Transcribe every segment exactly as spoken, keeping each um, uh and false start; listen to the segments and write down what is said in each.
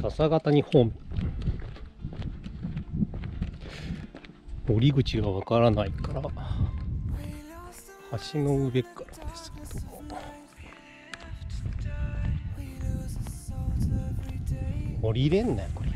笹形に本降り口がわからないから橋の上からですけど、降りれんねこれ。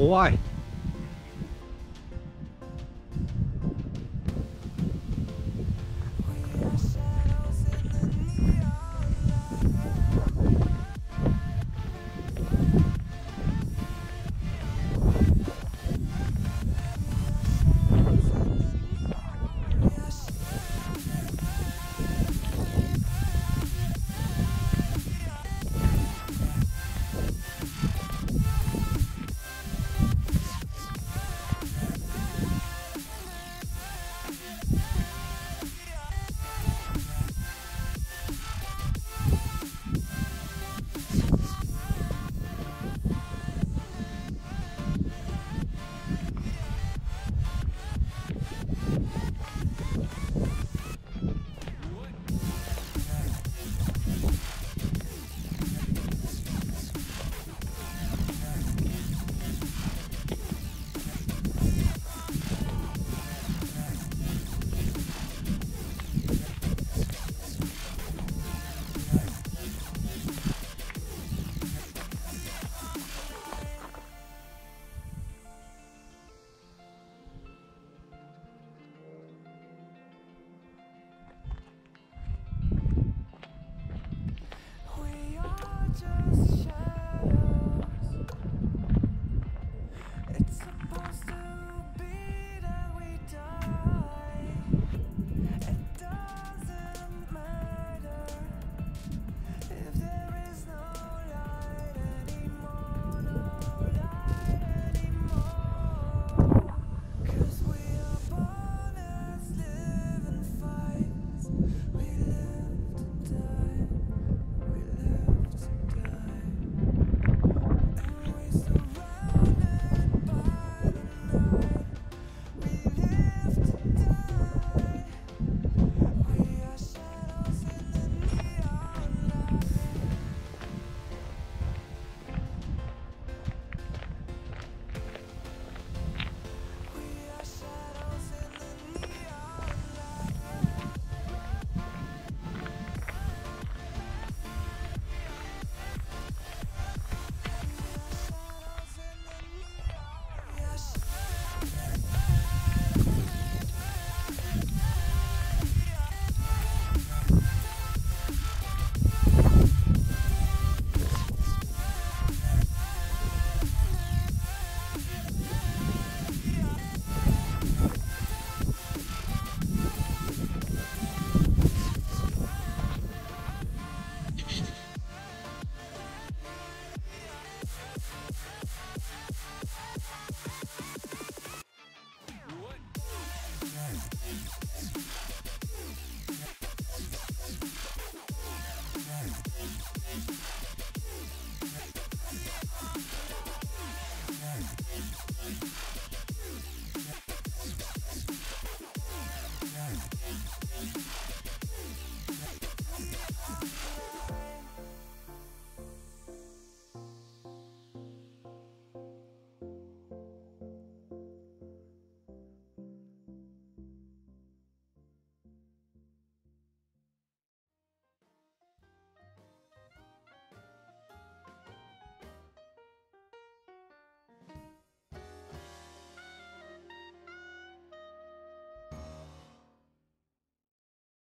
怖い。